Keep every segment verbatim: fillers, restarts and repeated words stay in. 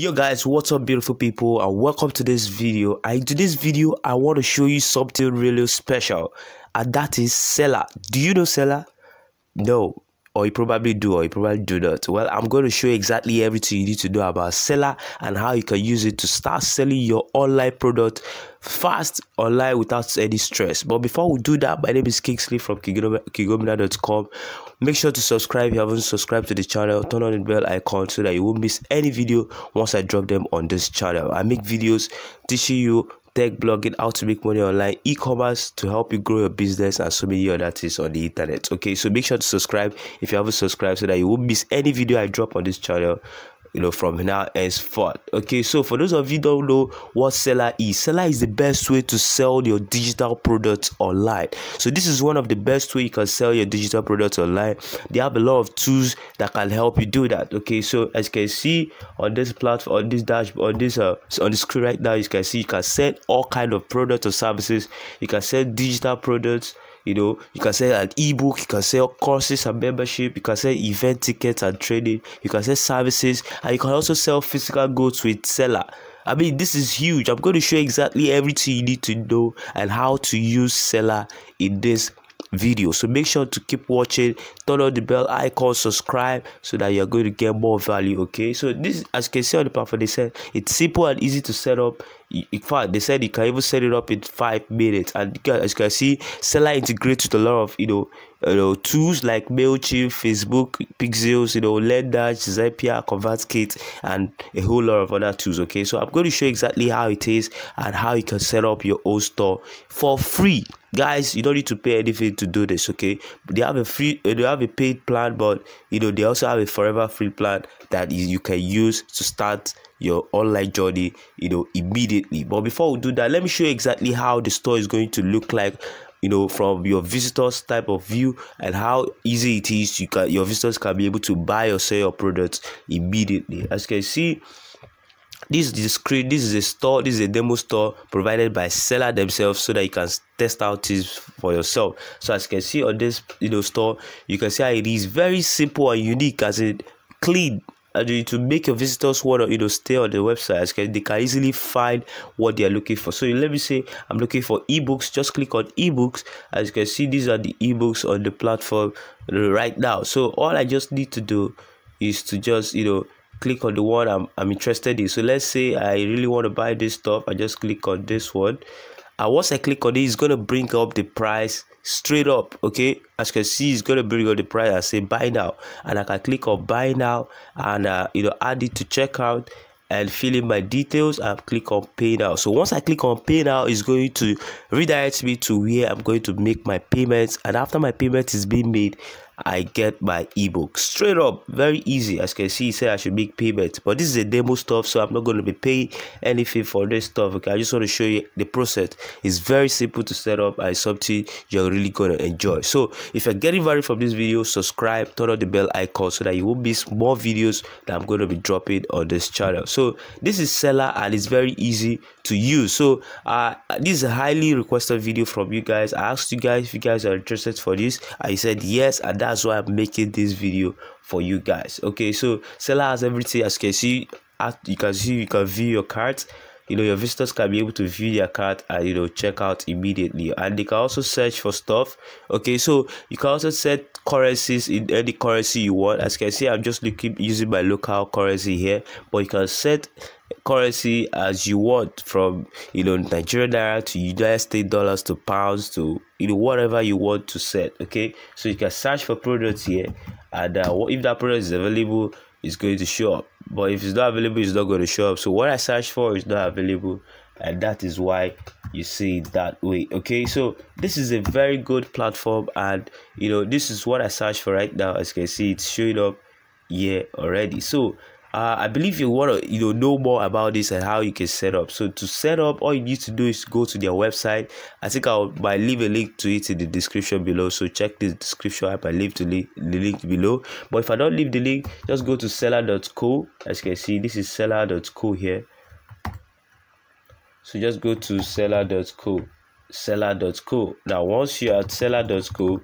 Yo guys, what's up beautiful people, and welcome to this video. And in today's video I want to show you something really special, and that is Selar. Do you know Selar? No, or you probably do, or you probably do not. Well, I'm going to show you exactly everything you need to know about Selar and how you can use it to start selling your online product fast online without any stress. But before we do that, my name is Kingsley from king obinnar dot com. Make sure to subscribe if you haven't subscribed to the channel. Turn on the bell icon so that you won't miss any video once I drop them on this channel. I make videos teaching you tech blogging, how to make money online, e-commerce to help you grow your business, and so many other things on the internet. Okay, so make sure to subscribe if you haven't subscribed so that you won't miss any video I drop on this channel, you know, from now henceforth. Okay, so for those of you who don't know what Selar is, Selar is the best way to sell your digital products online. So this is one of the best way you can sell your digital products online. They have a lot of tools that can help you do that. Okay, so as you can see on this platform, on this dashboard, on this uh, on the screen right now, you can see you can sell all kind of products or services. You can sell digital products. You know, you can sell an ebook, you can sell courses and membership, you can sell event tickets and training, you can sell services, and you can also sell physical goods with Selar. I mean, this is huge. I'm going to show you exactly everything you need to know and how to use Selar in this video. So make sure to keep watching, turn on the bell icon, subscribe so that you're going to get more value. Okay, so this, as you can see on the platform, they said it's simple and easy to set up. In fact, they said you can even set it up in five minutes. And as you can see, Selar integrates with a lot of you know you know tools like MailChimp, Facebook, Pixels, you know, Lendash, Zapier, ConvertKit, and a whole lot of other tools. Okay, so I'm going to show you exactly how it is and how you can set up your own store for free. Guys, you don't need to pay anything to do this. Okay, they have a free they have a paid plan, but you know they also have a forever free plan that is you can use to start your online journey, you know, immediately. But before we do that, let me show you exactly how the store is going to look like, you know, from your visitors type of view, and how easy it is you can your visitors can be able to buy or sell your products immediately. As you can see, this is the screen. This is a store. This is a demo store provided by Selar themselves so that you can test out things for yourself. So as you can see on this, you know, store, you can see how it is very simple and unique, as it clean. And to make your visitors want to, you know, stay on the website, can, they can easily find what they are looking for. So let me say I'm looking for ebooks. Just click on ebooks. As you can see, these are the ebooks on the platform right now. So all I just need to do is to just, you know, click on the one I'm, I'm interested in. So let's say I really want to buy this stuff. I just click on this one, and once I click on it, it's going to bring up the price straight up. Okay, as you can see, it's going to bring up the price and say buy now, and I can click on buy now and uh, you know, add it to checkout and fill in my details and click on pay now. So once I click on pay now, it's going to redirect me to where I'm going to make my payments, and after my payment is being made, I get my ebook straight up. Very easy. As you can see, he said I should make payment, but this is a demo stuff, so I'm not going to be paying anything for this stuff. Okay, I just want to show you the process. It's very simple to set up, and it's something you're really going to enjoy. So if you're getting value from this video, subscribe, turn on the bell icon so that you won't miss more videos that I'm going to be dropping on this channel. So this is Selar, and it's very easy to use. So uh this is a highly requested video from you guys. I asked you guys if you guys are interested for this. I said yes, and that That's why I'm making this video for you guys. Okay, so Selar has everything. As you can see, as you can see, you can view your cart. You know, your visitors can be able to view their cart and, you know, check out immediately, and they can also search for stuff. Okay, so you can also set currencies in any currency you want. As you can see, I'm just looking using my local currency here, but you can set currency as you want, from, you know, Nigerian naira to United States dollars to pounds to, you know, whatever you want to set. Okay, so you can search for products here, and uh, if that product is available, it's going to show up. But if it's not available, it's not going to show up. So what I search for is not available, and that is why you see it that way. Okay, so this is a very good platform, and you know, this is what I search for right now. As you can see, it's showing up here already. So uh, I believe you want to, you know, know more about this and how you can set up. So to set up, all you need to do is go to their website. I think I'll might leave a link to it in the description below, so check the description app. I leave to link, the link below. But if I don't leave the link, just go to selar dot co. As you can see, this is selar dot co here. So just go to selar dot co, selar dot co. Now once you're at selar dot co,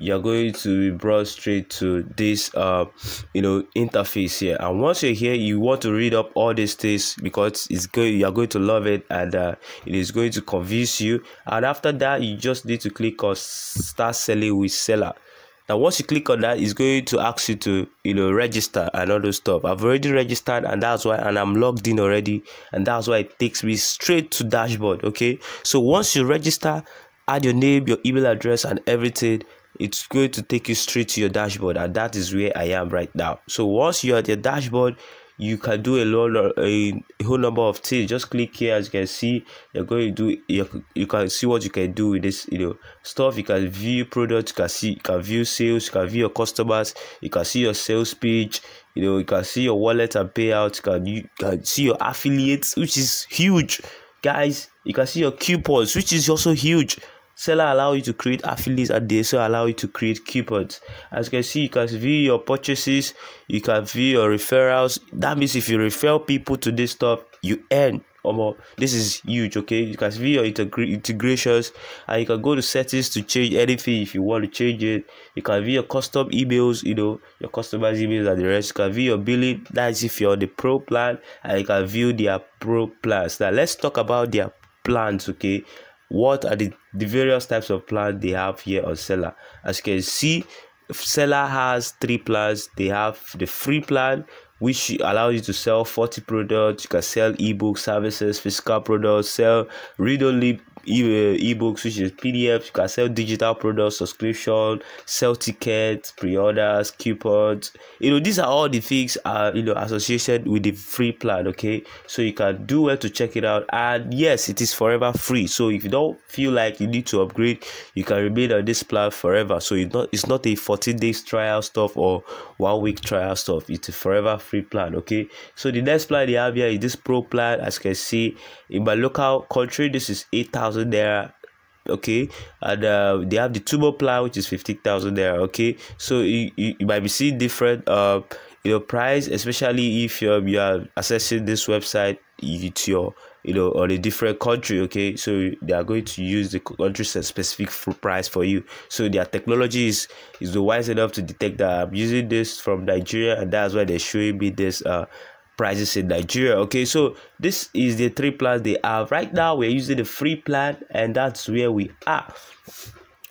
you're going to be brought straight to this uh you know interface here. And once you're here, you want to read up all these things because it's good, you're going to love it, and uh, it is going to convince you. And after that, you just need to click on start selling with seller. Now once you click on that, it's going to ask you to you know register and all those stuff. I've already registered, and that's why, and I'm logged in already, and that's why it takes me straight to dashboard. Okay, so once you register, add your name, your email address and everything, it's going to take you straight to your dashboard, and that is where I am right now. So once you're at your dashboard, you can do a lot, a whole number of things. Just click here, as you can see, you're going to do, you, you can see what you can do with this, you know, stuff. You can view products, you can see, you can view sales, you can view your customers, you can see your sales page, you know, you can see your wallet and payouts, you can, you can see your affiliates, which is huge, guys. You can see your coupons, which is also huge. Seller allow you to create affiliates, and they also allow you to create coupons. As you can see, you can view your purchases, you can view your referrals. That means if you refer people to this stuff, you earn. Omo, this is huge. Okay, you can view your integra integrations, and you can go to settings to change anything if you want to change it. You can view your custom emails, you know, your customers' emails and the rest. You can view your billing, that's if you're on the pro plan, and you can view their pro plans. Now let's talk about their plans. Okay, what are the, the various types of plans they have here on Seller? As you can see, Seller has three plans. They have the free plan, which allows you to sell forty products. You can sell ebook services, physical products, sell read-only ebooks, which is P D Fs. You can sell digital products, subscription, sell tickets, pre-orders, coupons. You know, these are all the things are uh, you know associated with the free plan. Okay, so you can do well to check it out. And yes, it is forever free, so if you don't feel like you need to upgrade, you can remain on this plan forever. So it's not it's not a fourteen days trial stuff or one week trial stuff. It's a forever free plan. Okay, so the next plan they have here is this pro plan. As you can see, in my local country, this is eight thousand there. Okay, and uh, they have the turbo plan, which is fifty thousand there. Okay, so you, you, you might be seeing different uh you know price, especially if um, you are accessing this website it's your you know on a different country. Okay, so they are going to use the country specific price for you. So their technology is is wise enough to detect that I'm using this from Nigeria, and that's why they're showing me this uh prices in Nigeria. Okay, so this is the three plans they have right now. We're using the free plan, and that's where we are.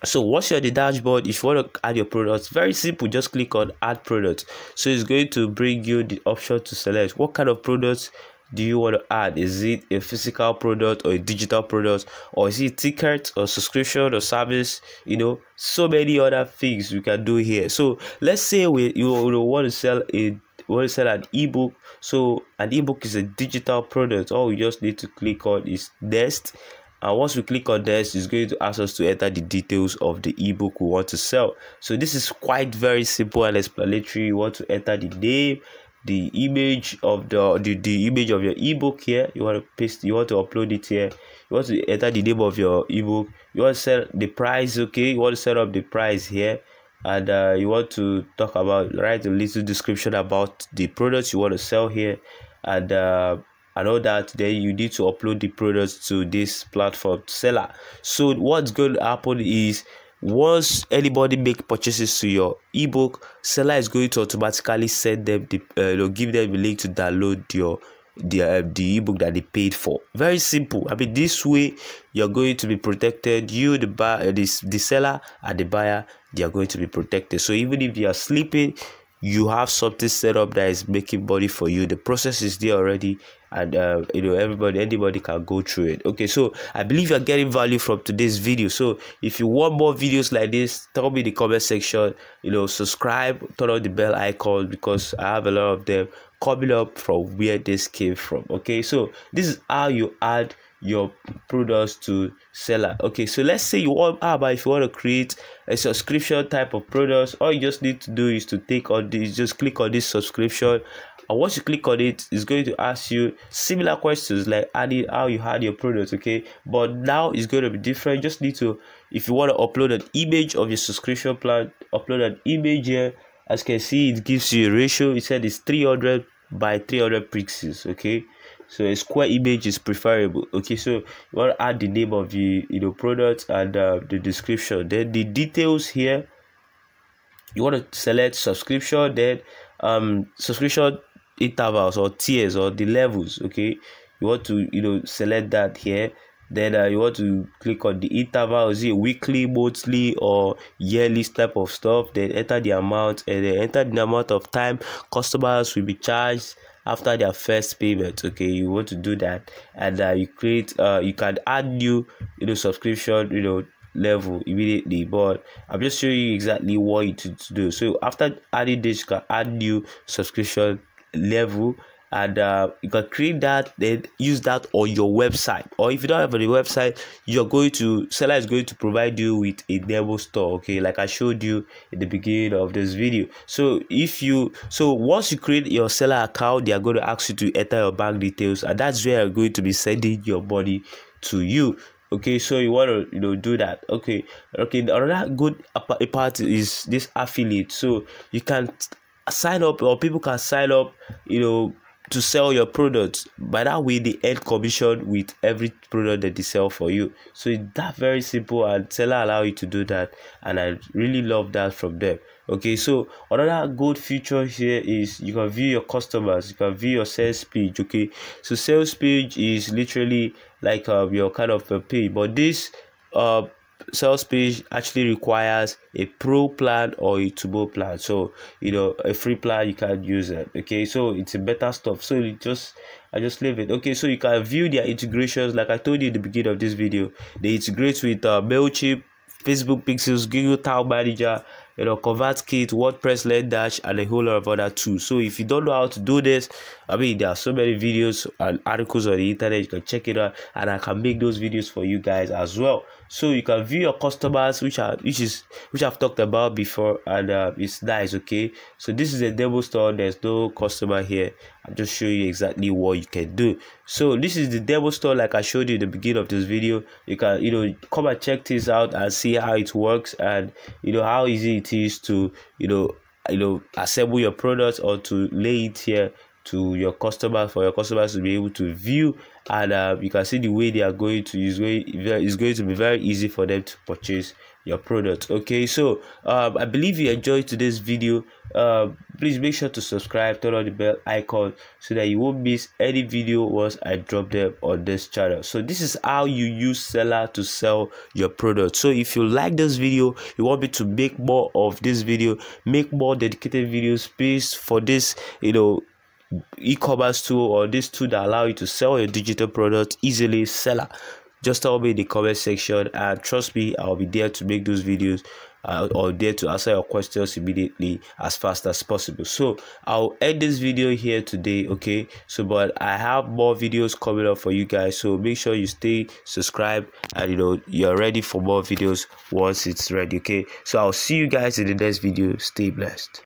So once you're on the dashboard, if you want to add your products, very simple, just click on add products. So it's going to bring you the option to select what kind of products do you want to add. Is it a physical product or a digital product, or is it ticket or subscription or service? You know, so many other things you can do here. So let's say we you want to sell a we want to sell an ebook. So an ebook is a digital product. All we just need to click on is next, and once we click on this, it's going to ask us to enter the details of the ebook we want to sell. So this is quite very simple and explanatory. You want to enter the name, the image of the the, the image of your ebook here. You want to paste, you want to upload it here. You want to enter the name of your ebook. You want to sell the price. Okay, you want to set up the price here, and uh, you want to talk about, write a little description about the products you want to sell here, and uh, and all that. Then you need to upload the products to this platform Seller. So what's going to happen is, once anybody make purchases to your ebook, Seller is going to automatically send them the uh, you know, give them a link to download your the uh, the ebook that they paid for. Very simple. I mean, this way you're going to be protected. You, the buyer, this the seller and the buyer, they are going to be protected. So even if you are sleeping, you have something set up that is making money for you. The process is there already, and uh, you know everybody anybody can go through it. Okay, so I believe you're getting value from today's video. So if you want more videos like this, tell me in the comment section. You know, subscribe, turn on the bell icon, because I have a lot of them coming up from where this came from. Okay, so this is how you add your products to Seller. Okay, so let's say you want ah, but if you want to create a subscription type of products, all you just need to do is to take on this, just click on this subscription, and once you click on it, it's going to ask you similar questions like adding how you had your products. Okay, but now it's going to be different. You just need to, if you want to upload an image of your subscription plan, upload an image here. As you can see, it gives you a ratio. It said it's three hundred by three hundred pixels. Okay, so a square image is preferable. Okay, so you want to add the name of the you know product and uh, the description, then the details here. you want to select subscription, then um subscription intervals or tiers or the levels. Okay, you want to you know select that here. Then uh, you want to click on the interval, is it weekly, monthly, or yearly type of stuff. Then enter the amount, and then enter the amount of time customers will be charged after their first payment. Okay, you want to do that, and uh, you create. Uh, you can add new, you know, subscription, you know, level immediately. But I'm just showing you exactly what you to, to do. So after adding this, you can add new subscription level. And uh, you can create that, then use that on your website. Or if you don't have a website, you're going to seller is going to provide you with a demo store. Okay, like I showed you in the beginning of this video. So if you so once you create your seller account, they are going to ask you to enter your bank details, and that's where you're going to be sending your money to you. Okay, so you want to you know do that. Okay, okay. Another good part is this affiliate. So you can sign up, or people can sign up, you know. to sell your products. By that way, they earn commission with every product that they sell for you. So it's that very simple, and seller allow you to do that, and I really love that from them. Okay, so another good feature here is you can view your customers, you can view your sales page. Okay, so sales page is literally like uh, your kind of a page, but this uh sales page actually requires a pro plan or a turbo plan. So you know a free plan, you can't use it. Okay, so it's a better stuff. So it just I just leave it. Okay, so you can view their integrations. Like I told you in the beginning of this video, they integrate with uh, MailChimp, Facebook Pixels, Google Tag Manager, you know, ConvertKit, WordPress, Lendash, and a whole lot of other tools. So if you don't know how to do this, I mean, there are so many videos and articles on the internet. You can check it out, and I can make those videos for you guys as well. So you can view your customers, which are which is which I've talked about before, and uh, it's nice. Okay, so this is a demo store. There's no customer here. I'm just showing you exactly what you can do. So this is the demo store, like I showed you in the beginning of this video. You can you know come and check this out and see how it works, and you know how easy it is to you know you know assemble your products, or to lay it here to your customers, for your customers to be able to view. And uh, you can see the way they are going to use way it's going to be very easy for them to purchase your product. Okay, so um, I believe you enjoyed today's video. Uh, please make sure to subscribe, turn on the bell icon so that you won't miss any video once I drop them on this channel. So this is how you use seller to sell your product. So if you like this video, you want me to make more of this video, make more dedicated videos, please, for this you know e-commerce tool, or this tool that allow you to sell your digital product easily, seller, just tell me in the comment section, and trust me, I'll be there to make those videos, uh, or there to answer your questions immediately as fast as possible. So I'll end this video here today. Okay, so but I have more videos coming up for you guys, so make sure you stay subscribed, and you know you're ready for more videos once it's ready. Okay, so I'll see you guys in the next video. Stay blessed.